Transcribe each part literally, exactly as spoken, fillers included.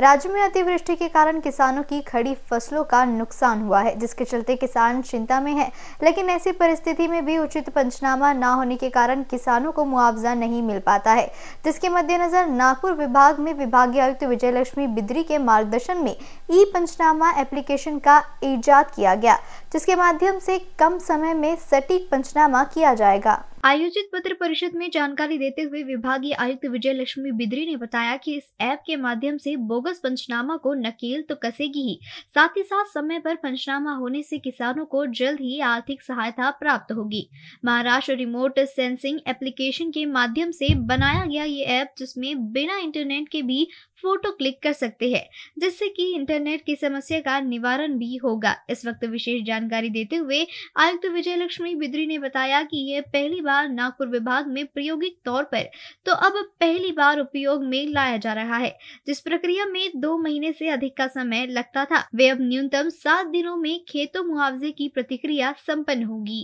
राज्य में अतिवृष्टि के कारण किसानों की खड़ी फसलों का नुकसान हुआ है, जिसके चलते किसान चिंता में है। लेकिन ऐसी परिस्थिति में भी उचित पंचनामा न होने के कारण किसानों को मुआवजा नहीं मिल पाता है, जिसके मद्देनजर नागपुर विभाग में विभागीय आयुक्त विजयलक्ष्मी बिदरी के मार्गदर्शन में ई पंचनामा एप्लीकेशन का इजाद किया गया, जिसके माध्यम से कम समय में सटीक पंचनामा किया जाएगा। आयोजित पत्रपरिषद में जानकारी देते हुए विभागीय आयुक्त विजयलक्ष्मी बिदरी ने बताया कि इस ऐप के माध्यम से बोगस पंचनामा को नकेल तो कसेगी ही, साथ ही साथ समय पर पंचनामा होने से किसानों को जल्द ही आर्थिक सहायता प्राप्त होगी। महाराष्ट्र रिमोट सेंसिंग एप्लीकेशन के माध्यम से बनाया गया ये ऐप, जिसमें बिना इंटरनेट के भी फोटो क्लिक कर सकते हैं, जिससे कि इंटरनेट की समस्या का निवारण भी होगा। इस वक्त विशेष जानकारी देते हुए आयुक्त विजयलक्ष्मी बिदरी ने बताया कि यह पहली बार नागपुर विभाग में प्रायोगिक तौर पर तो अब पहली बार उपयोग में लाया जा रहा है। जिस प्रक्रिया में दो महीने से अधिक का समय लगता था, वे अब न्यूनतम सात दिनों में खेतों मुआवजे की प्रतिक्रिया संपन्न होगी।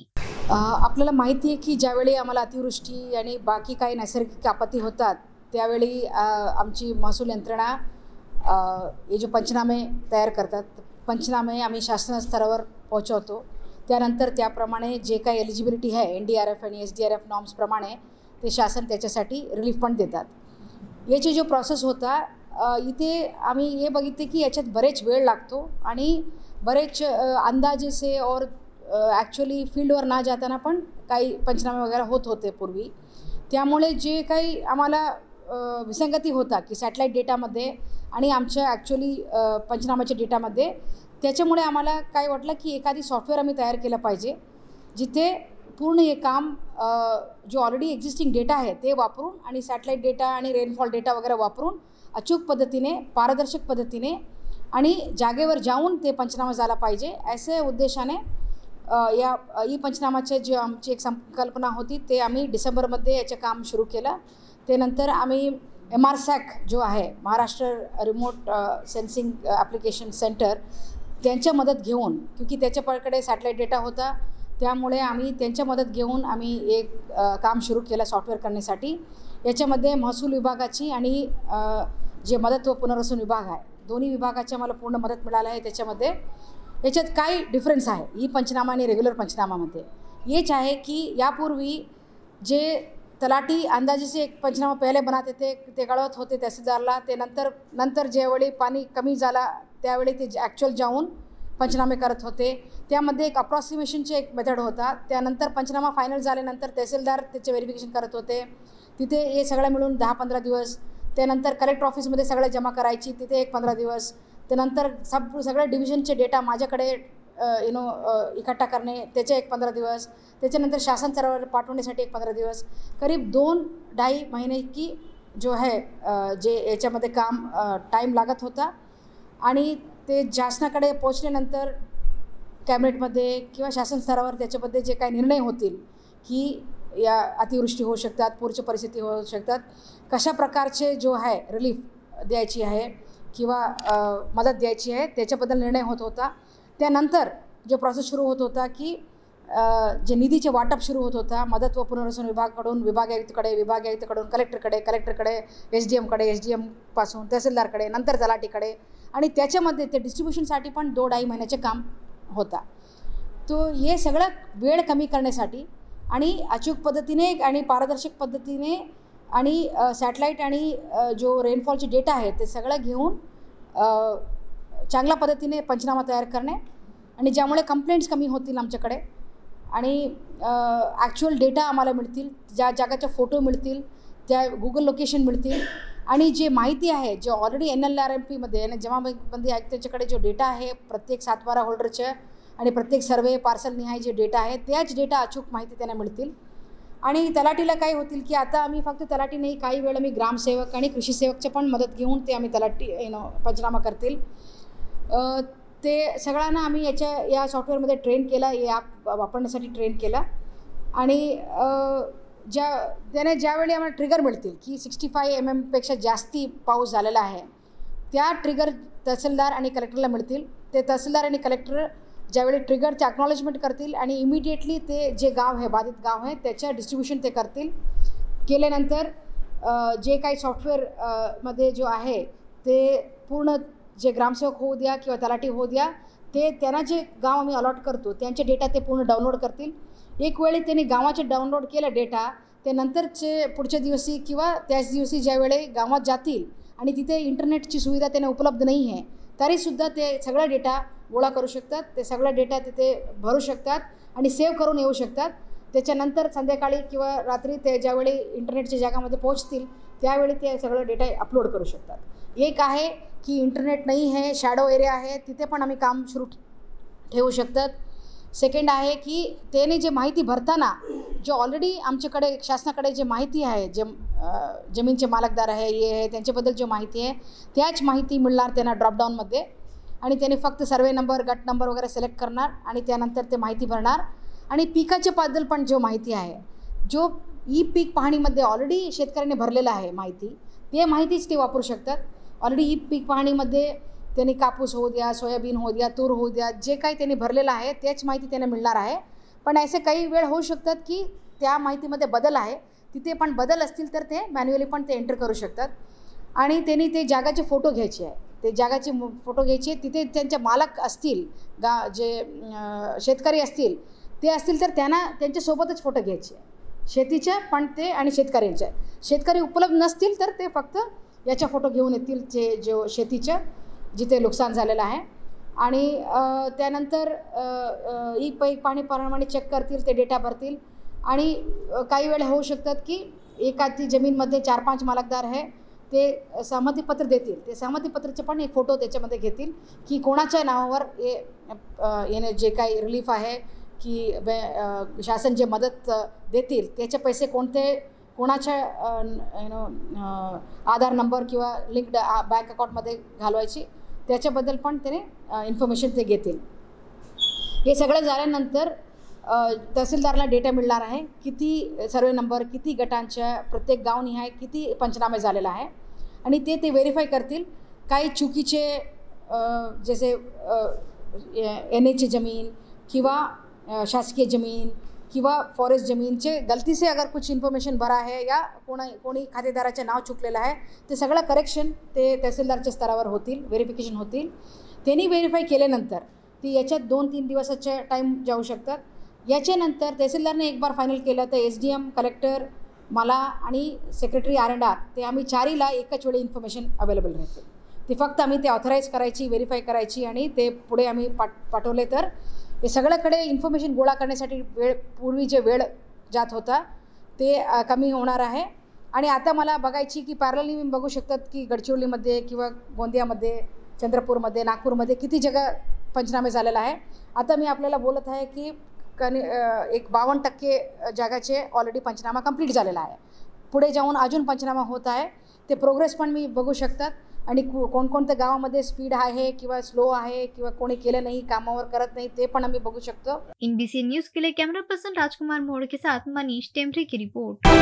आपल्याला माहिती आहे की ज्यावेळी आम्हाला अतिवृष्टी आणि बाकी काही नैसर्गिक आपत्ती होतात, त्यावेळी आमची महसूल यंत्रणा हे जो पंचनामे तयार करतात, पंचनामे आम्ही शासन स्तरावर पोहोचवतो। त्यानंतर त्याप्रमाणे जे काही एलिजिबिलिटी है एनडीआरएफ आणि एसडीआरएफ नॉर्म्स प्रमाणे ते शासन त्याच्यासाठी रिलीफ फंड देतात। याची जो प्रोसेस होता इथे आम्ही हे बघितले की याच्यात बरेच वेळ लागतो आणि बरेच अंदाजे से और ॲक्च्युअली फील्डवर ना जाताना पण काही पंचनामे वगैरे होत होते पूर्वी। त्यामुळे जे काही आम्हाला विसंगती होता की सॅटेलाइट डेटामध्ये आणि आमच्या ॲक्च्युअली पंचनामाच्या डेटामध्ये, त्याच्यामुळे आम्हाला काय वाटलं की एखादी सॉफ्टवेअर आम्ही तयार केलं पाहिजे जिथे पूर्ण हे काम जो ऑलरेडी एक्झिस्टिंग डेटा आहे ते वापरून आणि सॅटेलाइट डेटा आणि रेनफॉल डेटा वगैरे वापरून अचूक पद्धतीने, पारदर्शक पद्धतीने आणि जागेवर जाऊन ते पंचनामा झाला पाहिजे, असे उद्देशाने या ई पंचनामाचे जी आमची एक संकल्पना होती ते आम्ही डिसेंबरमध्ये याचे काम सुरू केलं। त्यानंतर आम्ही एम आर सॅक जो आहे Maharashtra remote sensing application centre त्यांची मदत घेऊन, क्योंकि त्याच्याकडे सॅटेलाइट डेटा होता, त्यामुळे आम्ही त्यांची मदत घेऊन आम्ही एक काम सुरू केलं सॉफ्टवेअर करण्यासाठी। याच्यामध्ये महसूल विभागाची आणि जे मदत व पुनर्वसन विभाग आहे दोन्ही विभागाची आम्हाला पूर्ण मदत मिळाली आहे। त्याच्यामध्ये याच्यात काय डिफरन्स आहे ई पंचनामा आणि रेग्युलर पंचनामामध्ये, हेच आहे की यापूर्वी जे तलाटी अंदाजे से एक पंचनामा पहले बनाते थे, ते कळवत होते तहसीलदारला, ते नंतर नंतर ज्यावेळी पाणी कमी झाला त्यावेळी ते ॲक्च्युअल जाऊन पंचनामे करत होते। त्यामध्ये एक अप्रॉक्सिमेशनचे एक मेथड होता, त्यानंतर पंचनामा फायनल झाल्यानंतर तहसीलदार त्याचे व्हेरिफिकेशन करत होते, तिथे हे सगळं मिळून दहा पंधरा दिवस, त्यानंतर कलेक्टर ऑफिसमध्ये सगळं जमा करायची, तिथे एक पंधरा दिवस, त्यानंतर सब सगळ्या डिव्हिजनचे डेटा माझ्याकडे यू नो इकट्ठा करणे, त्याचे एक पंधरा दिवस, त्याच्यानंतर शासन स्तरावर पाठवण्यासाठी एक पंधरा दिवस, करीब दोन ढाई महीने की जो है जे याच्यामध्ये काम टाईम लागत होता। आणि ते शासनाकडे पोहोचल्यानंतर कॅबिनेटमध्ये किंवा शासन स्तरावर त्याच्याबद्दल जे काही निर्णय होतील की या अतिवृष्टी होऊ शकतात, पूरची परिस्थिती होऊ शकतात, कशा प्रकारचे जो आहे रिलीफ द्यायची आहे किंवा मदत द्यायची आहे त्याच्याबद्दल निर्णय होत होता। त्यानंतर जो प्रोसेस सुरू होत होता की जे निधीचे वाटप सुरू होत होता मदत व पुनर्वसन विभागाकडून विभागीय आयुक्तकडे, विभागीय आयुक्तकडून कलेक्टरकडे, कलेक्टरकडे एस डी एमकडे, एस डी एमपासून तहसीलदारकडे, नंतर तलाटीकडे, आणि त्याच्यामध्ये ते डिस्ट्रीब्युशनसाठी पण दोन अडीच महिन्याचे काम होता। तो हे सगळं वेळ कमी करण्यासाठी आणि अचूक पद्धतीने आणि पारदर्शक पद्धतीने आणि सॅटेलाईट आणि जो रेनफॉलचे डेटा आहे ते सगळं घेऊन चांगल्या पद्धतीने पंचनामा तयार करणे आणि ज्यामुळे कंप्लेंट्स कमी होतील आमच्याकडे आणि ॲक्च्युअल डेटा आम्हाला मिळतील, ज्या जागाचे फोटो मिळतील, त्या गुगल लोकेशन मिळतील आणि जे माहिती आहे जे already N L R M पीमध्ये आणि जमाबंदी आयुक्तांच्याकडे जो डेटा आहे प्रत्येक सातबारा होल्डरच्या आणि प्रत्येक सर्वे पार्सल निहाय जे डेटा आहे त्याच डेटा अचूक माहिती त्यांना मिळतील। आणि तलाटीला काय होतील की आता आम्ही फक्त तलाटी नाही, काही वेळ आम्ही ग्रामसेवक आणि कृषीसेवकचे पण मदत घेऊन ते आम्ही तलाटी यू नो पंचनामा करतील। ते सगळ्यांना आम्ही याच्या या सॉफ्टवेअरमध्ये ट्रेन केला, हे ॲप वापरण्यासाठी ट्रेन केला आणि ज्या त्याने ज्यावेळी आम्हाला ट्रिगर मिळतील की सिक्स्टी फाय एम एमपेक्षा जास्ती पाऊस झालेला आहे त्या ट्रिगर तहसीलदार आणि कलेक्टरला मिळतील। ते तहसीलदार आणि कलेक्टर ज्यावेळी ट्रिगरचे अॅक्नॉलेजमेंट करतील आणि इमिडिएटली ते जे गाव आहे, बाधित गाव आहे त्याच्या डिस्ट्रीब्युशन ते करतील। केल्यानंतर जे काही सॉफ्टवेअरमध्ये जो आहे ते पूर्ण जे ग्रामसेवक होऊ द्या किंवा तलाठी होऊ द्या ते त्यांना जे गाव आम्ही अलॉट करतो त्यांचे डेटा ते पूर्ण डाउनलोड करतील। एक वेळी त्यांनी गावाचे डाउनलोड केला डेटा ते नंतरचे पुढच्या दिवशी किंवा त्याच दिवशी ज्यावेळी गावात जातील आणि तिथे इंटरनेटची सुविधा त्यांना उपलब्ध नाही आहे तरीसुद्धा ते सगळा डेटा गोळा करू शकतात, ते सगळा डेटा तिथे भरू शकतात आणि सेव्ह करून येऊ शकतात। त्याच्यानंतर संध्याकाळी किंवा रात्री ते ज्यावेळी इंटरनेटच्या जागामध्ये पोहोचतील त्यावेळी ते सगळं डेटा अपलोड करू शकतात। एक आहे की इंटरनेट नाही आहे, शॅडो एरिया आहे, तिथे पण आम्ही काम सुरू ठेवू शकतात। सेकंड आहे की त्याने जे माहिती भरताना जो ऑलरेडी आमच्याकडे शासनाकडे जे माहिती आहे जे जमीनचे मालकदार आहे हे आहे त्यांच्याबद्दल जो माहिती आहे त्याच माहिती मिळणार त्यांना ड्रॉपडाऊनमध्ये आणि त्याने फक्त सर्वे नंबर गट नंबर वगैरे सिलेक्ट करणार आणि त्यानंतर ते माहिती भरणार। आणि पिकाच्या बद्दल पण जो माहिती आहे जो ई पीक पाहणीमध्ये ऑलरेडी शेतकऱ्याने भरलेला आहे माहिती ते माहितीच ते वापरू शकतात। ऑलरेडी ई पीक पाहणीमध्ये त्यांनी कापूस होऊ द्या, सोयाबीन होऊ द्या, तूर होऊ द्या, जे काही त्यांनी भरलेलं आहे त्याच माहिती त्यांना मिळणार आहे। पण असे काही वेळ होऊ शकतात की त्या माहितीमध्ये बदल आहे, तिथे पण बदल असतील तर ते मॅन्युअली पण ते एंटर करू शकतात। आणि त्यांनी ते जागाचे फोटो घ्यायचे आहे, ते जागाचे फोटो घ्यायचे, तिथे त्यांचे मालक असतील गा जे शेतकरी असतील ते असतील तर त्यांना त्यांच्यासोबतच फोटो घ्यायचे शेतीच्या पण ते आणि शेतकऱ्यांच्या। शेतकरी उपलब्ध नसतील तर ते फक्त याच्या फोटो घेऊन येतील जे जो शेतीच्या जिथे नुकसान झालेलं आहे। आणि त्यानंतर ई पीक पाणी प्रमाणे चेक करतील, ते डेटा भरतील। आणि काही वेळा होऊ शकतात की एकाची जमीनमध्ये चार पाच मालकदार आहे ते सहमतीपत्र देतील, ते सहमतीपत्राचे पण एक फोटो त्याच्यामध्ये घेतील की कोणाच्या नावावर हे येणे जे काही रिलीफ आहे की शासन जे मदत देतील त्याचे पैसे कोणते कोणाच्या यु नो आधार नंबर किंवा लिंक्ड बँक अकाउंटमध्ये घालवायची त्याच्याबद्दल पण त्याने इन्फॉर्मेशन ते घेतील। हे सगळं झाल्यानंतर तहसीलदारला डेटा मिळणार आहे किती सर्वे नंबर, किती गटांच्या प्रत्येक गावनिहाय किती पंचनामे झालेला आहे आणि ते ते व्हेरीफाय करतील। काही चुकीचे जसे एन एची जमीन किंवा शासकीय जमीन किंवा फॉरेस्ट जमीन से गलती से अगर कुछ इन्फॉर्मेशन भरा है या कोणी कोणी खातेदाराचे नाव चुकलेलं आहे ते सगळं करेक्शन ते तहसीलदारच्या स्तरावर होतील, व्हेरिफिकेशन होतील। त्यांनी व्हेरीफाय केल्यानंतर ती याच्यात दोन तीन दिवसाचे टाईम जाऊ शकतात। याच्यानंतर तहसीलदारने एक बार फायनल केलं तर एस डी एम कलेक्टर मला आणि सेक्रेटरी आर अँड आर ते आम्ही चारीला एकाच वेळी इन्फॉर्मेशन अवेलेबल राहते, ते फक्त आम्ही ते ऑथराईज करायची, व्हेरीफाय करायची आणि ते पुढे आम्ही पाठ पाठवले तर हे सगळ्याकडे इन्फॉर्मेशन गोळा करण्यासाठी वेळ पूर्वी जे वेळ जात होता ते कमी होणार आहे। आणि आता मला बघायची की पॅरलली मी बघू शकतात की गडचिरोलीमध्ये किंवा गोंदियामध्ये, चंद्रपूरमध्ये, नागपूरमध्ये किती जगा पंचनामे झालेला आहे। आता मी आपल्याला बोलत आहे की कनी एक बावन्न टक्के जागाचे ऑलरेडी पंचनामा कंप्लीट झालेला आहे, पुढे जाऊन अजून पंचनामा होत आहे, ते प्रोग्रेस पण मी बघू शकतात। आणि कोणकोणत्या गावामध्ये स्पीड आहे किंवा स्लो आहे किंवा कोणी केलं नाही, कामावर करत नाही, ते पण आम्ही बघू शकतो। एनबीसीएन न्यूज के लिए कैमरा पर्सन राजकुमार मोड़ के साथ मनीष टेम्परी की रिपोर्ट।